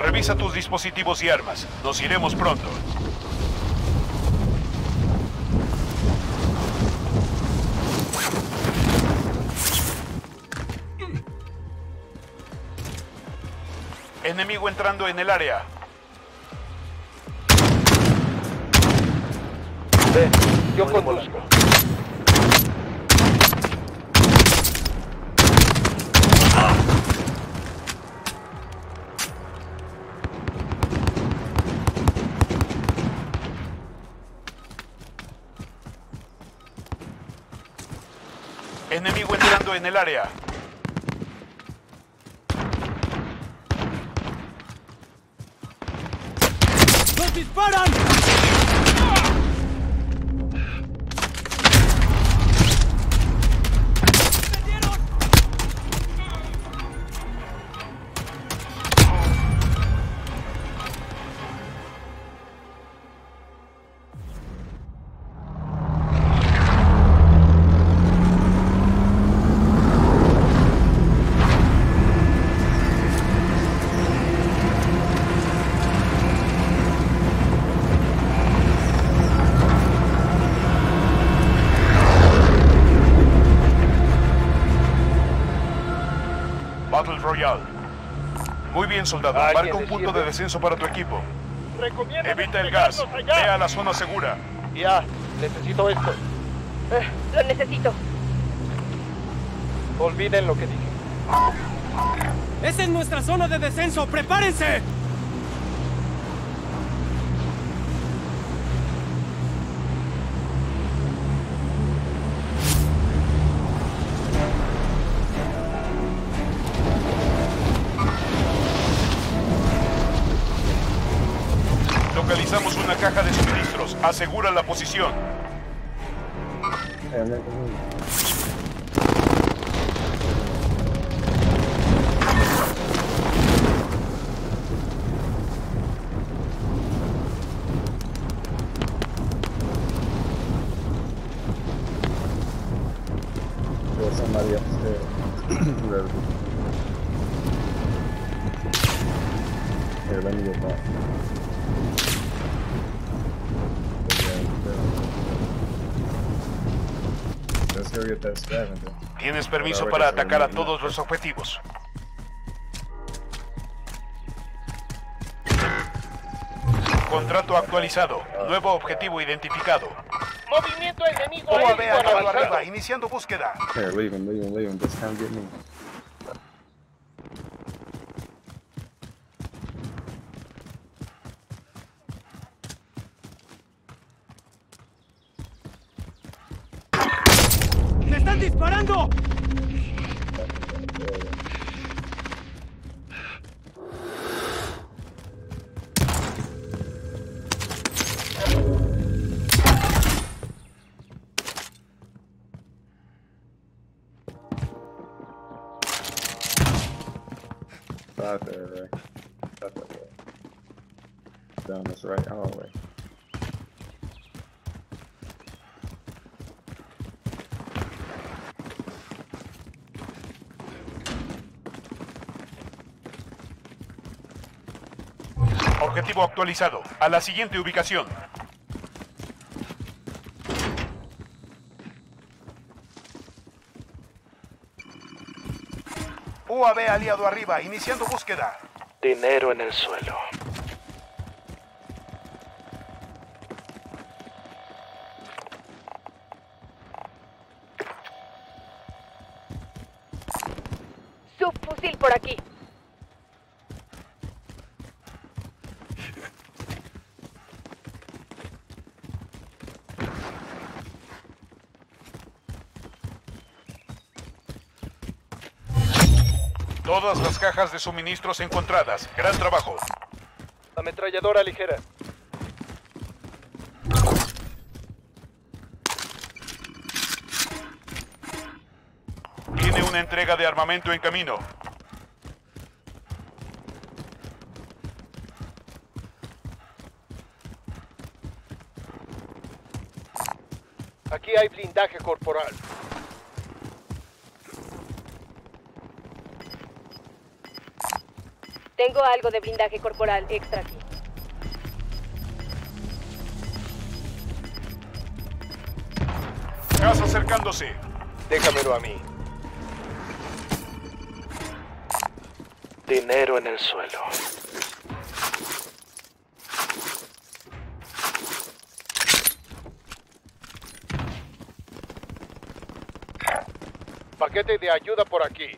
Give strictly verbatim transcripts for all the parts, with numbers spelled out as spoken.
Revisa tus dispositivos y armas. Nos iremos pronto. Enemigo entrando en el área. Ven, yo conduzco. Enemigo entrando en el área. ¡Nos disparan! Royal. Muy bien, soldado. Marca un punto de descenso para tu equipo. Evita el gas. Ve a la zona segura. Ya, necesito esto. Eh. Lo necesito. Olviden lo que dije. Esa es nuestra zona de descenso. ¡Prepárense! Localizamos una caja de suministros. Asegura la posición. Tienes permiso para atacar a todos los objetivos. Contrato actualizado. Nuevo objetivo identificado. Movimiento enemigo aéreo arriba. Iniciando búsqueda. Here, leave him, leave him, leave him. This can't get me. ¡Disparando! Right there, Rick. That's okay. Down this right hallway. Objetivo actualizado. A la siguiente ubicación. U A V aliado arriba. Iniciando búsqueda. Dinero en el suelo. Subfusil por aquí. Todas las cajas de suministros encontradas. Gran trabajo. Ametralladora ligera. Tiene una entrega de armamento en camino. Aquí hay blindaje corporal. Tengo algo de blindaje corporal extra aquí. Gas acercándose. Déjamelo a mí. Dinero en el suelo. Paquete de ayuda por aquí.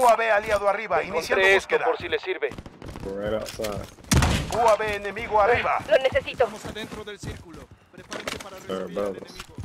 U A V aliado arriba, iniciando búsqueda. Por si le sirve. U A V enemigo arriba. Lo necesito. Estamos adentro del círculo. Prepárense para recibir al enemigo.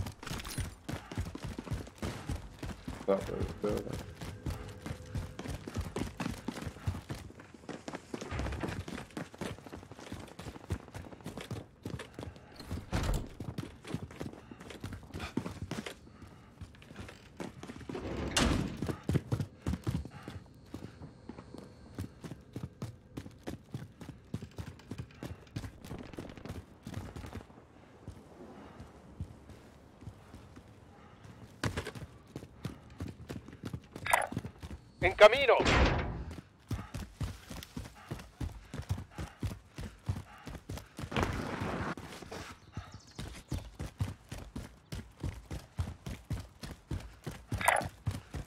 ¡En camino!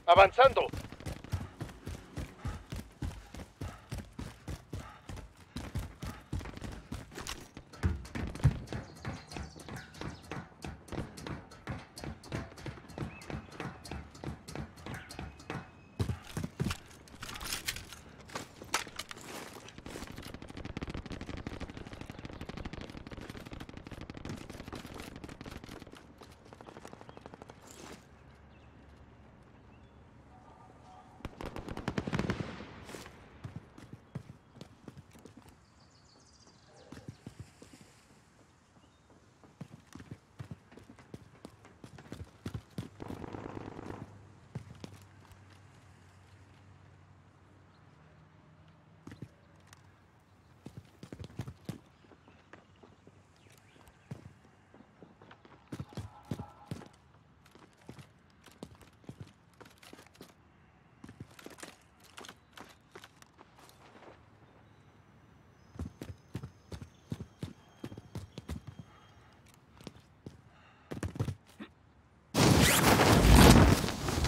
¡Avanzando!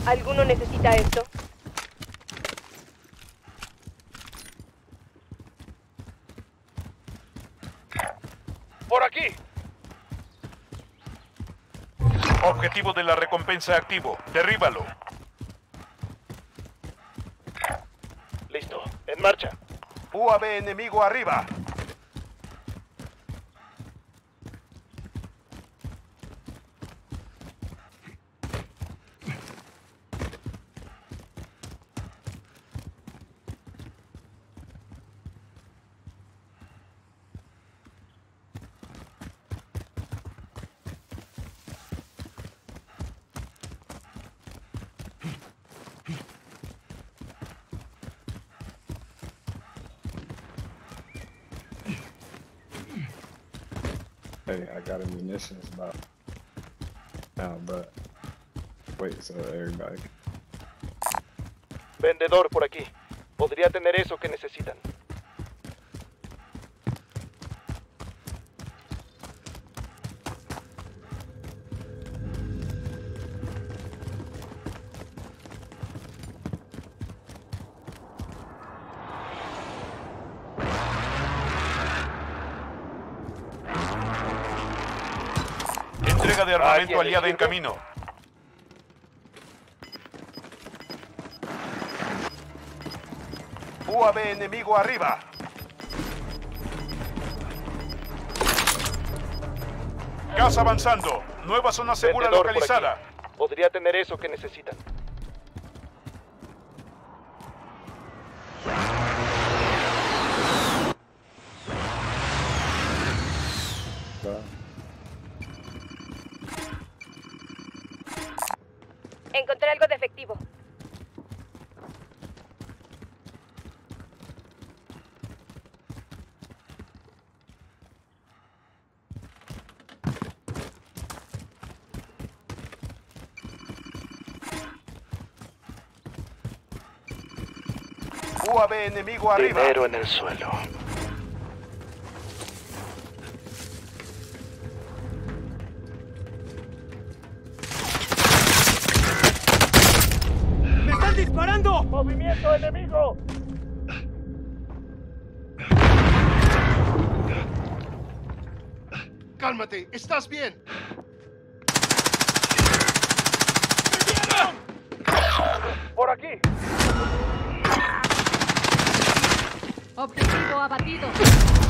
¿Alguno necesita esto? ¡Por aquí! Objetivo de la recompensa activo. Derríbalo. Listo. En marcha. U A V enemigo arriba. Hey, I got a munitions about now, but wait, so everybody. Vendedor por aquí. Podría tener eso que necesitan. De armamento aliado en camino. U A V enemigo arriba. Gas avanzando. Nueva zona segura localizada. Podría tener eso que necesitan. Encontré algo de efectivo. Bravo A B enemigo arriba. Primero en el suelo. ¡Me están disparando! ¡Movimiento enemigo! Cálmate, estás bien. Por aquí. Objetivo abatido.